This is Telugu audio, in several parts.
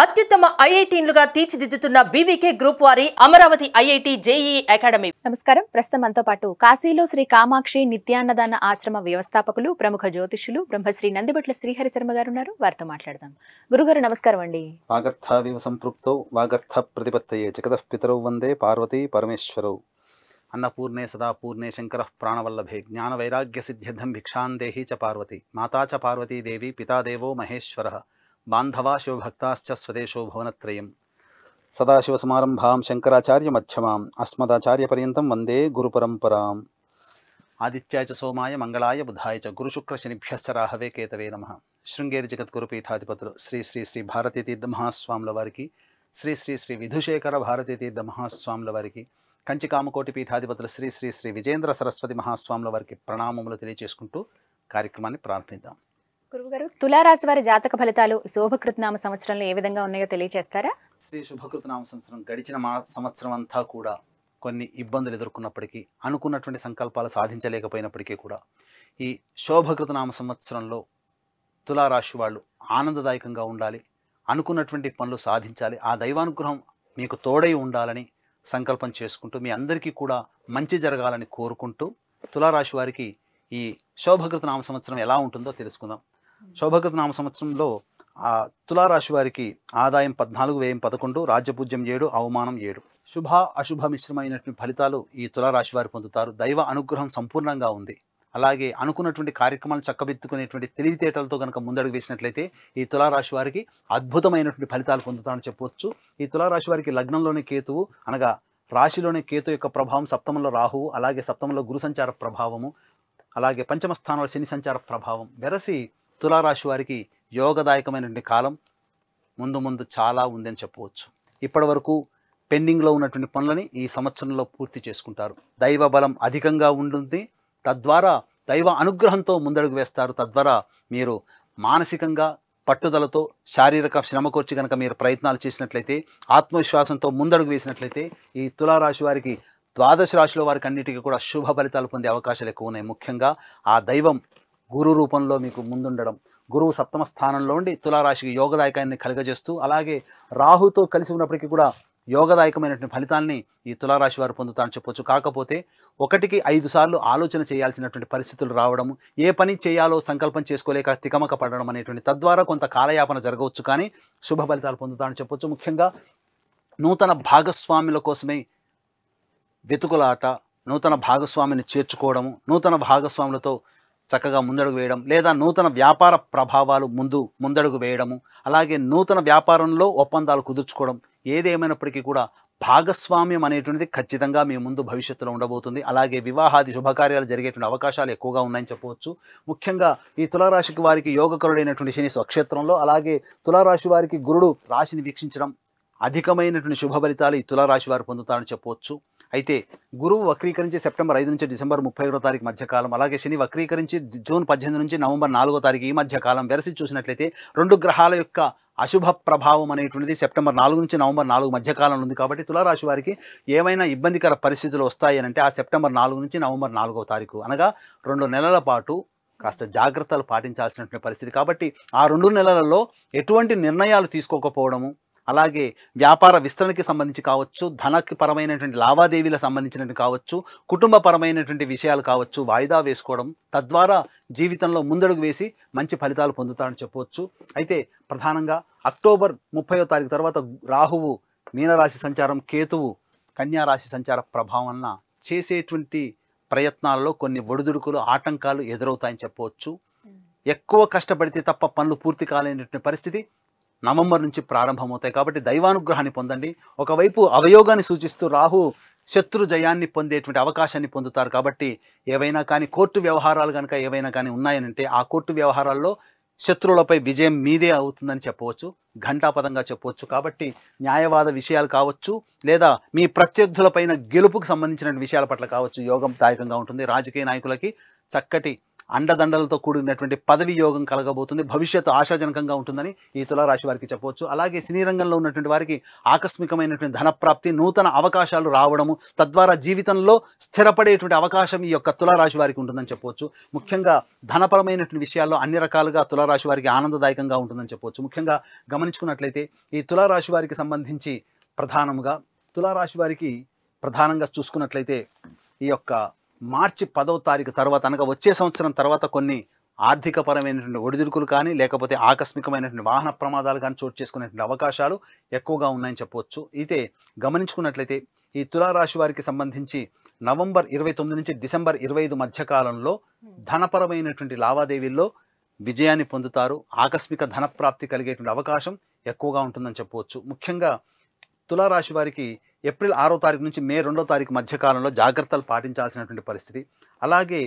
అత్యుత్తమ ఐఐటీలుగా తీర్చిదిద్దుతున్న బీవీకే గ్రూప్ వారి అమరావతి ఐఐటి జేఈఈ అకాడమీ. నమస్కారం. ప్రస్తుతం మనతో పాటు కాశీలో శ్రీ కామాక్షి నిత్యాన్నదాన ఆశ్రమ వ్యవస్థాపకులు ప్రముఖ జ్యోతిష్యులు బ్రహ్మశ్రీ నందిబట్ల శ్రీహరి శర్మ గారు ఉన్నారు. వారితో మాట్లాడదాం. గురుగారు నమస్కారం అండి. వాగర్థవివ సంపృక్తో వాగర్థ ప్రతిపత్తయే జగతః పితరౌ వందే పార్వతీ పరమేశ్వరౌ अन्नपूर्णे सदा पूर्णे शंकरः प्राणवल्लभे ज्ञान वैराग्य सिद्ध्यर्थं भिक्षां देहि च पार्वती माता च पार्वती देवी पिता देवो महेश्वरः बांधवा शिवभक्ताश्च स्वदेशो भुवनत्रयम् सदाशिवसमारंभां शंकराचार्य मध्यमां अस्मदाचार्यपर्यन्तं वंदे गुरुपरंपराम्. आदित्याय च सोमाय मंगलाय बुधाय च गुरुशुक्रशनिभ्यश्च राहवे केतवे नमः. शृंगेरी जगद्गुरुपीठाधिपतुलु श्री श्री श्री भारती तीर्थ महास्वामुल वारिकी श्री श्री श्री विधुशेखर भारती तीर्थ महास्वामुल वारिकी కంచి కామకోటి పీఠాధిపతులు శ్రీ శ్రీ శ్రీ విజేంద్ర సరస్వతి మహాస్వాముల వారికి ప్రణామములు తెలియజేసుకుంటూ కార్యక్రమాన్ని ప్రారంభిద్దాం. గురుగారు, తులారాశి వారి జాతక ఫలితాలు శుభకృతనామ సంవత్సరంలో ఏ విధంగా ఉన్నాయో తెలియజేస్తారా? శ్రీ శుభకృతనామ సంవత్సరం గడిచిన సంవత్సరం అంతా కూడా కొన్ని ఇబ్బందులు ఎదుర్కొన్నప్పటికీ, అనుకున్నటువంటి సంకల్పాలు సాధించలేకపోయినప్పటికీ కూడా ఈ శుభకృతనామ సంవత్సరంలో తులారాశి వాళ్ళు ఆనందదాయకంగా ఉండాలి, అనుకున్నటువంటి పనులు సాధించాలి, ఆ దైవానుగ్రహం మీకు తోడై ఉండాలని సంకల్పం చేసుకుంటూ మీ అందరికీ కూడా మంచి జరగాలని కోరుకుంటూ తులారాశి వారికి ఈ శోభకృత నామ సంవత్సరం ఎలా ఉంటుందో తెలుసుకుందాం. శోభకృత నామ సంవత్సరంలో ఆ తులారాశి వారికి ఆదాయం 14, వ్యయం 11, రాజ్యపూజ్యం 7, అవమానం 7. శుభ అశుభ మిశ్రమైనటువంటి ఫలితాలు ఈ తులారాశి వారు పొందుతారు. దైవ అనుగ్రహం సంపూర్ణంగా ఉంది. అలాగే అనుకున్నటువంటి కార్యక్రమాలను చక్కబెత్తుకునేటువంటి తెలివితేటలతో కనుక ముందడుగు వేసినట్లయితే ఈ తులారాశి వారికి అద్భుతమైనటువంటి ఫలితాలు పొందుతారని చెప్పవచ్చు. ఈ తులారాశి వారికి లగ్నంలోనే కేతువు, అనగా రాశిలోనే కేతు యొక్క ప్రభావం, సప్తమంలో రాహువు, అలాగే సప్తమంలో గురు సంచార ప్రభావము, అలాగే పంచమ స్థానంలో శని సంచార ప్రభావం వెరసి తులారాశి వారికి యోగదాయకమైనటువంటి కాలం ముందు ముందు చాలా ఉందని చెప్పవచ్చు. ఇప్పటి వరకు పెండింగ్లో ఉన్నటువంటి పనులని ఈ సంవత్సరంలో పూర్తి చేసుకుంటారు. దైవ బలం అధికంగా ఉంటుంది. తద్వారా దైవ అనుగ్రహంతో ముందడుగు వేస్తారు. తద్వారా మీరు మానసికంగా పట్టుదలతో శారీరక శ్రమ కోర్చి కనుక మీరు ప్రయత్నాలు చేసినట్లయితే, ఆత్మవిశ్వాసంతో ముందడుగు వేసినట్లయితే ఈ తులారాశి వారికి ద్వాదశ రాశిలో వారికి అన్నిటికీ కూడా శుభ ఫలితాలు పొందే అవకాశాలు ఎక్కువ ఉన్నాయి. ముఖ్యంగా ఆ దైవం గురు రూపంలో మీకు ముందుండడం, గురువు సప్తమ స్థానంలో ఉండి తులారాశికి యోగదాయకాన్ని కలుగజేస్తూ, అలాగే రాహుతో కలిసి ఉన్నప్పటికీ కూడా యోగదాయకమైనటువంటి ఫలితాలని ఈ తులారాశి వారు పొందుతారని చెప్పొచ్చు. కాకపోతే 1కి 5 సార్లు ఆలోచన చేయాల్సినటువంటి పరిస్థితులు రావడము, ఏ పని చేయాలో సంకల్పం చేసుకోలేక తికమక పడడం అనేటువంటి, తద్వారా కొంత కాలయాపన జరగవచ్చు. కానీ శుభ ఫలితాలు పొందుతారని చెప్పొచ్చు. ముఖ్యంగా నూతన భాగస్వాముల కోసమే వెతుకులాట, నూతన భాగస్వామిని చేర్చుకోవడము, నూతన భాగస్వాములతో చక్కగా ముందడుగు వేయడం, లేదా నూతన వ్యాపార ప్రభావాలు ముందడుగు వేయడము, అలాగే నూతన వ్యాపారంలో ఒప్పందాలు కుదుర్చుకోవడం, ఏదేమైనప్పటికీ కూడా భాగస్వామ్యం అనేటువంటిది ఖచ్చితంగా మీ ముందు భవిష్యత్తులో ఉండబోతుంది. అలాగే వివాహాది శుభకార్యాలు జరిగేటువంటి అవకాశాలు ఎక్కువగా ఉన్నాయని చెప్పవచ్చు. ముఖ్యంగా ఈ తులారాశికి వారికి యోగకరుడైనటువంటి శని స్వక్షేత్రంలో, అలాగే తులారాశి వారికి గురుడు రాశిని వీక్షించడం, అధికమైనటువంటి శుభ ఫలితాలు ఈ తులారాశి వారు పొందుతారని చెప్పవచ్చు. అయితే గురువు వక్రీకరించి సెప్టెంబర్ 5 నుంచి డిసెంబర్ 31 మధ్యకాలం, అలాగే శని వక్రీకరించి జూన్ 18 నుంచి నవంబర్ 4 ఈ మధ్యకాలం వెరసి చూసినట్లయితే, 2 గ్రహాల యొక్క అశుభ ప్రభావం అనేటువంటిది సెప్టెంబర్ 4 నుంచి నవంబర్ 4 మధ్యకాలంలో ఉంది. కాబట్టి తులారాశి వారికి ఏమైనా ఇబ్బందికర పరిస్థితులు వస్తాయి అంటే ఆ సెప్టెంబర్ 4 నుంచి నవంబర్ 4, అనగా 2 నెలల పాటు కాస్త జాగ్రత్తలు పాటించాల్సినటువంటి పరిస్థితి. కాబట్టి ఆ 2 నెలలలో ఎటువంటి నిర్ణయాలు తీసుకోకపోవడము, అలాగే వ్యాపార విస్తరణకి సంబంధించి కావచ్చు, ధనకి పరమైనటువంటి లావాదేవీలకు సంబంధించినటువంటి కావచ్చు, కుటుంబ పరమైనటువంటి విషయాలు కావచ్చు, వాయిదా వేసుకోవడం, తద్వారా జీవితంలో ముందడుగు వేసి మంచి ఫలితాలు పొందుతారని చెప్పవచ్చు. అయితే ప్రధానంగా అక్టోబర్ 30 తర్వాత రాహువు మీనరాశి సంచారం, కేతువు కన్యారాశి సంచార ప్రభావం చేసేటువంటి ప్రయత్నాల్లో కొన్ని ఒడిదుడుకులు, ఆటంకాలు ఎదురవుతాయని చెప్పవచ్చు. ఎక్కువ కష్టపడితే తప్ప పనులు పూర్తి కాలేనటువంటి పరిస్థితి నవంబర్ నుంచి ప్రారంభమవుతాయి. కాబట్టి దైవానుగ్రహాన్ని పొందండి. ఒకవైపు అవయోగాన్ని సూచిస్తూ రాహు శత్రు జయాన్ని పొందేటువంటి అవకాశాన్ని పొందుతారు. కాబట్టి ఏవైనా కానీ కోర్టు వ్యవహారాలు కనుక ఏవైనా కానీ ఉన్నాయనంటే ఆ కోర్టు వ్యవహారాల్లో శత్రువులపై విజయం మీదే అవుతుందని చెప్పవచ్చు, ఘంటాపదంగా చెప్పవచ్చు. కాబట్టి న్యాయవాద విషయాలు కావచ్చు, లేదా మీ ప్రత్యర్థులపైన గెలుపుకు సంబంధించిన విషయాల పట్ల కావచ్చు యోగం దాయకంగా ఉంటుంది. రాజకీయ నాయకులకి చక్కటి అండదండలతో కూడినటువంటి పదవి యోగం కలగబోతుంది. భవిష్యత్తు ఆశాజనకంగా ఉంటుందని ఈ తుల రాశి వారికి చెప్పవచ్చు. అలాగే సినీ రంగంలో ఉన్నటువంటి వారికి ఆకస్మికమైనటువంటి ధనప్రాప్తి, నూతన అవకాశాలు రావడము, తద్వారా జీవితంలో స్థిరపడేటువంటి అవకాశం ఈ యొక్క తుల రాశి వారికి ఉంటుందని చెప్పవచ్చు. ముఖ్యంగా ధనపరమైనటువంటి విషయాల్లో అన్ని రకాలుగా తుల రాశి వారికి ఆనందదాయకంగా ఉంటుందని చెప్పవచ్చు. ముఖ్యంగా గమనించుకున్నట్లయితే ఈ తుల రాశి వారికి సంబంధించి ప్రధానంగా చూసుకున్నట్లయితే ఈ యొక్క మార్చి 10వ తారీఖు తర్వాత అనగా వచ్చే సంవత్సరం తర్వాత కొన్ని ఆర్థికపరమైనటువంటి ఒడిదుడుకులు కానీ లేకపోతే ఆకస్మికమైనటువంటి వాహన ప్రమాదాలు కానీ చోటు చేసుకునేటువంటి అవకాశాలు ఎక్కువగా ఉన్నాయని చెప్పవచ్చు. అయితే గమనించుకున్నట్లయితే ఈ తులారాశి వారికి సంబంధించి నవంబర్ 29 నుంచి డిసెంబర్ 25 మధ్య కాలంలో ధనపరమైనటువంటి లావాదేవీల్లో విజయాన్ని పొందుతారు. ఆకస్మిక ధనప్రాప్తి కలిగేటువంటి అవకాశం ఎక్కువగా ఉంటుందని చెప్పవచ్చు. ముఖ్యంగా తులారాశి వారికి ఏప్రిల్ 6వ తారీఖు నుంచి మే 2వ తారీఖు మధ్య కాలంలో జాగ్రత్తలు పాటించాల్సినటువంటి పరిస్థితి. అలాగే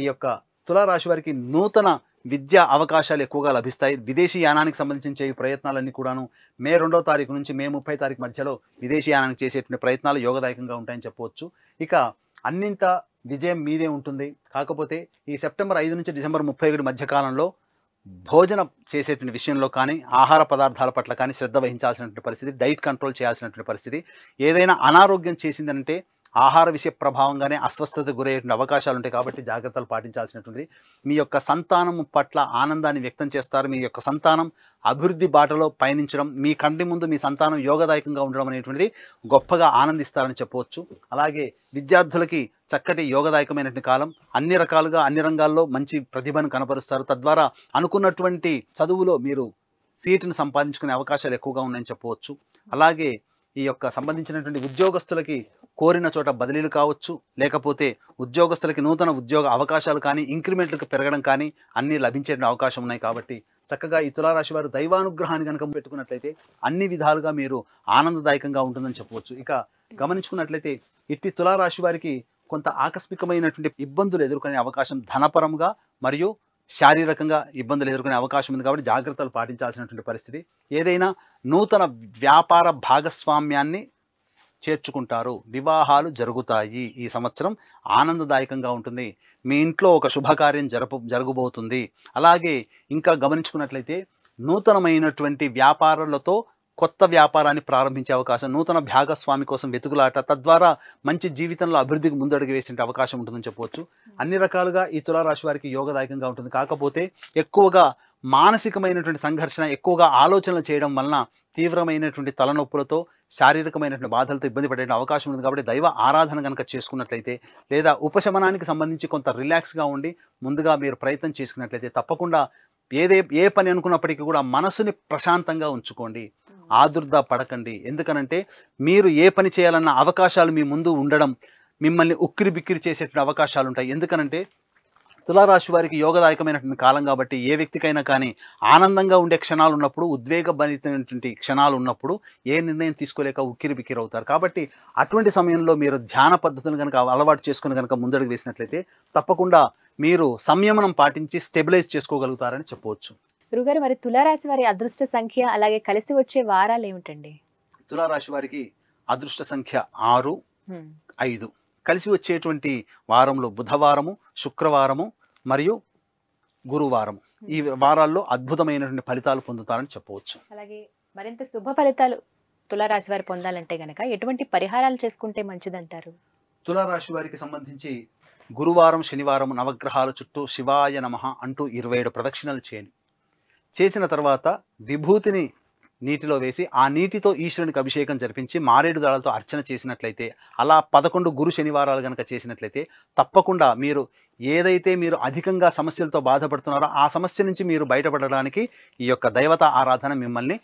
ఈ యొక్క తులారాశి వారికి నూతన విద్యా అవకాశాలు ఎక్కువగా లభిస్తాయి. విదేశీ యానానికి సంబంధించి ప్రయత్నాలన్నీ కూడాను మే 2వ తారీఖు నుంచి మే 30వ తారీఖు మధ్యలో విదేశీ యానానికి చేసేటువంటి ప్రయత్నాలు యోగదాయకంగా ఉంటాయని చెప్పవచ్చు. ఇక అన్నింత విజయం మీదే ఉంటుంది. కాకపోతే ఈ సెప్టెంబర్ 5 నుంచి డిసెంబర్ 31 మధ్య కాలంలో భోజనం చేసేటువంటి విషయంలో కానీ ఆహార పదార్థాల పట్ల కానీ శ్రద్ధ వహించాల్సినటువంటి పరిస్థితి, డైట్ కంట్రోల్ చేయాల్సినటువంటి పరిస్థితి. ఏదైనా అనారోగ్యం చేసిందంటే ఆహార విషయ ప్రభావంగానే అస్వస్థత గురయ్యేటువంటి అవకాశాలు ఉంటాయి. కాబట్టి జాగ్రత్తలు పాటించాల్సినటువంటిది. మీ యొక్క సంతానం పట్ల ఆనందాన్ని వ్యక్తం చేస్తారు. మీ యొక్క సంతానం అభివృద్ధి బాటలో పయనించడం, మీ కంటి ముందు మీ సంతానం యోగదాయకంగా ఉండడం అనేటువంటిది గొప్పగా ఆనందిస్తారని చెప్పవచ్చు. అలాగే విద్యార్థులకి చక్కటి యోగదాయకమైనటువంటి కాలం. అన్ని రకాలుగా అన్ని రంగాల్లో మంచి ప్రతిభను కనపరుస్తారు. తద్వారా అనుకున్నటువంటి చదువులో మీరు సీటును సంపాదించుకునే అవకాశాలు ఎక్కువగా ఉన్నాయని చెప్పవచ్చు. అలాగే ఈ యొక్క సంబంధించినటువంటి ఉద్యోగస్తులకి కోరిన చోట బదిలీలు కావచ్చు, లేకపోతే ఉద్యోగస్తులకి నూతన ఉద్యోగ అవకాశాలు కానీ ఇంక్రిమెంట్లకు పెరగడం కానీ అన్నీ లభించే అవకాశం ఉన్నాయి. కాబట్టి చక్కగా ఈ తులారాశి వారు దైవానుగ్రహాన్ని కనుక పెట్టుకున్నట్లయితే అన్ని విధాలుగా మీరు ఆనందదాయకంగా ఉంటుందని చెప్పవచ్చు. ఇక గమనించుకున్నట్లయితే ఇట్టి తులారాశి వారికి కొంత ఆకస్మికమైనటువంటి ఇబ్బందులు ఎదుర్కొనే అవకాశం, ధనపరంగా మరియు శారీరకంగా ఇబ్బందులు ఎదుర్కొనే అవకాశం ఉంది. కాబట్టి జాగ్రత్తలు పాటించాల్సినటువంటి పరిస్థితి. ఏదైనా నూతన వ్యాపార భాగస్వామ్యాన్ని చేర్చుకుంటారు, వివాహాలు జరుగుతాయి. ఈ సంవత్సరం ఆనందదాయకంగా ఉంటుంది. మీ ఇంట్లో ఒక శుభకార్యం జరగబోతుంది. అలాగే ఇంకా గమనించుకున్నట్లయితే నూతనమైనటువంటి వ్యాపారాలతో కొత్త వ్యాపారాన్ని ప్రారంభించే అవకాశం, నూతన భాగస్వామి కోసం వెతుకులాట, తద్వారా మంచి జీవితంలో అభివృద్ధికి ముందడుగు వేసే అవకాశం ఉంటుందని చెప్పవచ్చు. అన్ని రకాలుగా ఈ తులారాశి వారికి యోగదాయకంగా ఉంటుంది. కాకపోతే ఎక్కువగా మానసికమైనటువంటి సంఘర్షణ, ఎక్కువగా ఆలోచనలు చేయడం వలన తీవ్రమైనటువంటి తలనొప్పులతో శారీరకమైనటువంటి బాధలతో ఇబ్బంది పడే అవకాశం ఉంది. కాబట్టి దైవ ఆరాధన కనుక చేసుకున్నట్లయితే లేదా ఉపశమనానికి సంబంధించి కొంత రిలాక్స్గా ఉండి ముందుగా మీరు ప్రయత్నం చేసుకున్నట్లయితే తప్పకుండా ఏ పని అనుకున్నప్పటికీ కూడా మనసుని ప్రశాంతంగా ఉంచుకోండి, ఆదుర్దా పడకండి. ఎందుకనంటే మీరు ఏ పని చేయాలన్న అవకాశాలు మీ ముందు ఉండడం మిమ్మల్ని ఉక్కిరి బిక్కిరి చేసేటువంటి అవకాశాలు ఉంటాయి. ఎందుకనంటే తులారాశి వారికి యోగదాయకమైనటువంటి కాలం కాబట్టి ఏ వ్యక్తికైనా కానీ ఆనందంగా ఉండే క్షణాలు ఉన్నప్పుడు, ఉద్వేగభరితమైనటువంటి క్షణాలు ఉన్నప్పుడు ఏ నిర్ణయం తీసుకోలేక ఉక్కిరి బిక్కిరి అవుతారు. కాబట్టి అటువంటి సమయంలో మీరు ధ్యాన పద్ధతులను కనుక అలవాటు చేసుకుని కనుక ముందడుగు వేసినట్లయితే తప్పకుండా మీరు సంయమనం పాటించి స్టెబిలైజ్ చేసుకోగలుగుతారని చెప్పవచ్చు. గురుగారు, మరి తులారాశి వారి అదృష్ట సంఖ్య అలాగే కలిసి వచ్చే వారాలు ఏమిటండి? తులారాశి వారికి అదృష్ట సంఖ్య 6, 5. కలిసి వచ్చేటువంటి వారంలో బుధవారము, శుక్రవారము మరియు గురువారము. ఈ వారాల్లో అద్భుతమైనటువంటి ఫలితాలు పొందుతారని చెప్పవచ్చు. అలాగే మరింత శుభ ఫలితాలు తులారాశి వారు పొందాలంటే గనక ఎటువంటి పరిహారాలు చేసుకుంటే మంచిదంటారు? తులారాశి వారికి సంబంధించి గురువారం, శనివారం నవగ్రహాల చుట్టూ శివాయ నమః అంటూ 27 ప్రదక్షిణలు చేయండి. చేసిన తర్వాత విభూతిని నీటిలో వేసి ఆ నీటితో ఈశ్వరునికి అభిషేకం జరిపించి మారేడు దళాలతో అర్చన చేసినట్లయితే, అలా 11 గురు శనివారాలు కనుక చేసినట్లయితే తప్పకుండా మీరు ఏదైతే మీరు అధికంగా సమస్యలతో బాధపడుతున్నారో ఆ సమస్య నుంచి మీరు బయటపడడానికి ఈ యొక్క దైవతా ఆరాధన మిమ్మల్ని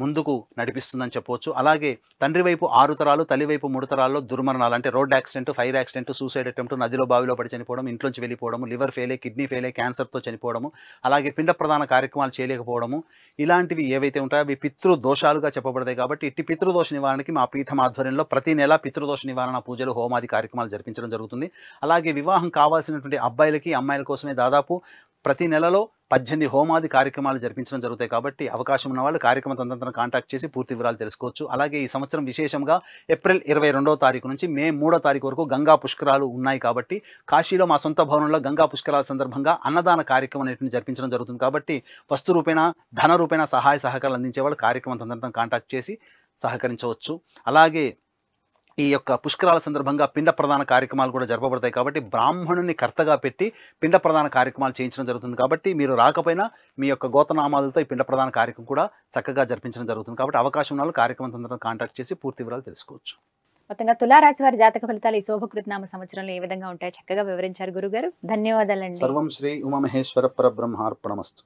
ముందుకు నడిపిస్తుందని చెప్పవచ్చు. అలాగే తండ్రి వైపు 6 తరాలు, తల్లి వైపు 3 తరాల్లో దుర్మరణాలు అంటే road accident, fire accident, suicide attempt, నదిలో బావిలో పడి చనిపోవడం, ఇంట్లోంచి వెళ్ళిపోవడము, లివర్ ఫెయిలే, కిడ్నీ ఫెయిలే, క్యాన్సర్తో చనిపోవడము, అలాగే పిండ ప్రధాన కార్యక్రమాలు చేయలేకపోవడము, ఇలాంటివి ఏవైతే ఉంటాయో అవి పితృదోషాలుగా చెప్పబడతాయి. కాబట్టి ఇట్టి పితృదోష నివారణకి మా పీఠం ఆధ్వర్యంలో ప్రతి నెల పితృదోష నివారణ పూజలు, హోమాది కార్యక్రమాలు జరిపించడం జరుగుతుంది. అలాగే వివాహం కావాల్సినటువంటి అబ్బాయిలకి, అమ్మాయిల కోసమే దాదాపు ప్రతి నెలలో 18 హోమాది కార్యక్రమాలు జరిపించడం జరుగుతాయి కాబట్టి అవకాశం ఉన్న వాళ్ళు కార్యక్రమం తొందరగా కాంటాక్ట్ చేసి పూర్తి వివరాలు తెలుసుకోవచ్చు। అలాగే ఈ సంవత్సరం విశేషంగా ఏప్రిల్ 22వ తారీఖు నుంచి మే 3వ తారీఖు వరకు గంగా పుష్కరాలు ఉన్నాయి కాబట్టి కాశీలో మా సొంత భవనంలో గంగా పుష్కరాల సందర్భంగా అన్నదాన కార్యక్రమం అనేది జరిపించడం జరుగుతుంది కాబట్టి వస్తు రూపేనా ధన రూపేనా సహాయ సహకారాలు అందించే వాళ్ళు కార్యక్రమం తొందరగా కాంటాక్ట్ చేసి సహకరించవచ్చు। అలాగే ఈ యొక్క పుష్కరాల సందర్భంగా పిండ ప్రదాన కార్యక్రమాలు కూడా జరపబడతాయి కాబట్టి బ్రాహ్మణుని కర్తగా పెట్టి పిండ ప్రదాన కార్యక్రమాలు చేయించడం జరుగుతుంది కాబట్టి మీరు రాకపోయినా మీ యొక్క గోతనామాలతో ఈ పిండ ప్రదాన కార్యక్రమం కూడా చక్కగా జరిపించడం జరుగుతుంది కాబట్టి అవకాశం ఉన్న వాళ్ళు కార్యక్రమం తొందరగా కాంటాక్ట్ చేసి పూర్తి వివరాలు తెలుసుకోవచ్చు। మొత్తంగా తులారాశి వారి జాతక ఫలితాలు ఈ శోభకృతనామ సంవత్సరంలో ఏ విధంగా ఉంటాయో చక్కగా వివరించారు గురుగారు, ధన్యవాదాలండి। సర్వం శ్రీ ఉమామహేశ్వర పరబ్రహ్మార్పణమస్తు।